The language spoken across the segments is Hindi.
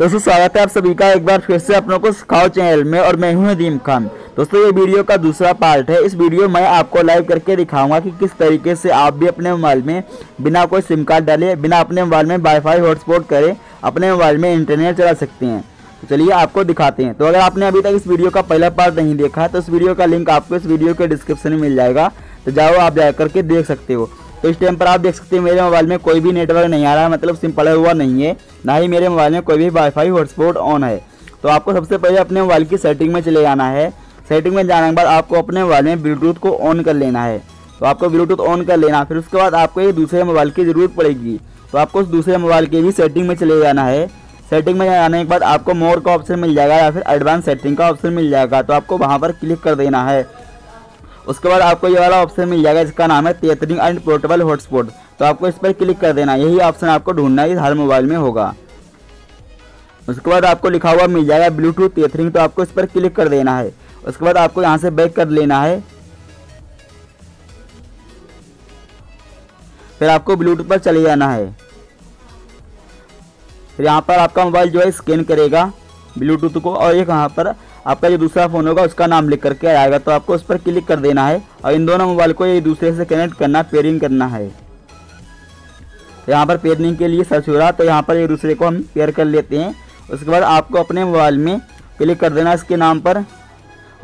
दोस्तों स्वागत है आप सभी का एक बार फिर से अपनों को सिखाओ चैनल में, और मैं हूं नदीम खान। दोस्तों ये वीडियो का दूसरा पार्ट है। इस वीडियो में आपको लाइव करके दिखाऊंगा कि किस तरीके से आप भी अपने मोबाइल में बिना कोई सिम कार्ड डाले, बिना अपने मोबाइल में वाईफाई हॉटस्पॉट करे अपने मोबाइल में इंटरनेट चला सकते हैं। तो चलिए आपको दिखाते हैं। तो अगर आपने अभी तक इस वीडियो का पहला पार्ट नहीं देखा तो इस वीडियो का लिंक आपको इस वीडियो के डिस्क्रिप्शन में मिल जाएगा, तो जाओ आप जा करके देख सकते हो। तो इस टाइम पर आप देख सकते हैं मेरे मोबाइल में कोई भी नेटवर्क नहीं आ रहा है, मतलब सिम पड़ा हुआ नहीं है, ना ही मेरे मोबाइल में कोई भी वाईफाई हॉटस्पॉट ऑन है। तो आपको सबसे पहले अपने मोबाइल की सेटिंग में चले जाना है। सेटिंग में जाने के बाद आपको अपने मोबाइल में ब्लूटूथ को ऑन कर लेना है। तो आपको ब्लूटूथ ऑन कर लेना, फिर उसके बाद आपको एक दूसरे मोबाइल की ज़रूरत पड़ेगी। तो आपको उस दूसरे मोबाइल की भी सेटिंग में चले जाना है। सेटिंग में जाने के बाद आपको मोर का ऑप्शन मिल जाएगा या फिर एडवांस सेटिंग का ऑप्शन मिल जाएगा, तो आपको वहाँ पर क्लिक कर देना है। उसके बाद आपको ये वाला ऑप्शन मिल जाएगा जिसका नाम है टेथरिंग एंड पोर्टेबल हॉटस्पॉट, तो आपको इस पर क्लिक कर देना। यही ऑप्शन आपको ढूंढना है, हर मोबाइल में होगा। उसके बाद आपको लिखा हुआ मिल जाएगा ब्लूटूथ टेथरिंग, तो आपको इस पर क्लिक कर देना है। उसके बाद आपको यहाँ से बैक कर लेना है। फिर आपको ब्लूटूथ पर चले जाना है। फिर यहाँ पर आपका मोबाइल जो है स्कैन करेगा ब्लूटूथ को, और ये यहाँ पर आपका जो दूसरा फ़ोन होगा उसका नाम लिख करके आएगा, तो आपको उस पर क्लिक कर देना है। और इन दोनों मोबाइल को एक दूसरे से कनेक्ट करना, पेयरिंग करना है। यहाँ पर पेयरिंग के लिए सर्च हो रहा, तो यहाँ पर एक दूसरे को हम पेयर कर लेते हैं। उसके बाद आपको अपने मोबाइल में क्लिक कर देना इसके नाम पर,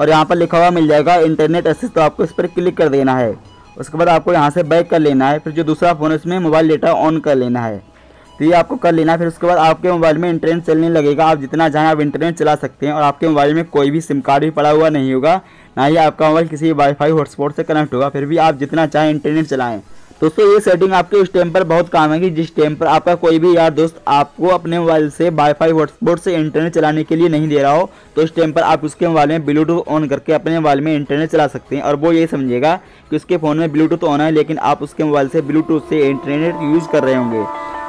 और यहाँ पर लिखा हुआ मिल जाएगा इंटरनेट एक्सेस, तो आपको इस पर क्लिक कर देना है। उसके बाद आपको यहाँ से बैक कर लेना है। फिर जो दूसरा फ़ोन है उसमें मोबाइल डेटा ऑन कर लेना है, तो ये आपको कर लेना है। फिर उसके बाद आपके मोबाइल में इंटरनेट चलने लगेगा। आप जितना चाहें आप इंटरनेट चला सकते हैं, और आपके मोबाइल में कोई भी सिम कार्ड भी पड़ा हुआ नहीं होगा, ना ही आपका मोबाइल किसी वाईफाई हॉटस्पॉट से कनेक्ट होगा, फिर भी आप जितना चाहें इंटरनेट चलाएं। दोस्तों ये सेटिंग आपके उस टाइम पर बहुत काम है कि जिस टाइम पर आपका कोई भी यार दोस्त आपको अपने मोबाइल से वाईफाई हॉटस्पॉट से इंटरनेट चलाने के लिए नहीं दे रहा हो, तो उस टाइम पर आप उसके मोबाइल में ब्लूटूथ ऑन करके अपने मोबाइल में इंटरनेट चला सकते हैं। और वो ये समझेगा कि उसके फ़ोन में ब्लूटूथ ऑन है, लेकिन आप उसके मोबाइल से ब्लूटूथ से इंटरनेट यूज़ कर रहे होंगे।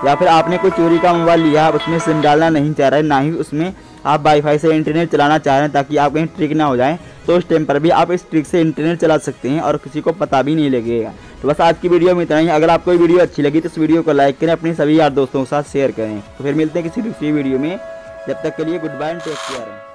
या फिर आपने कोई चोरी का मोबाइल लिया, उसमें सिम डालना नहीं चाह रहे, ना ही उसमें आप वाईफाई से इंटरनेट चलाना चाह रहे हैं ताकि आप कहीं ट्रिक ना हो जाएं, तो उस टाइम पर भी आप इस ट्रिक से इंटरनेट चला सकते हैं और किसी को पता भी नहीं लगेगा। तो बस आज की वीडियो में इतना ही। अगर आपको ये वीडियो अच्छी लगी तो इस वीडियो को लाइक करें, अपने सभी यार दोस्तों के साथ शेयर करें। तो फिर मिलते हैं किसी दूसरी वीडियो में, जब तक के लिए good bye and take care.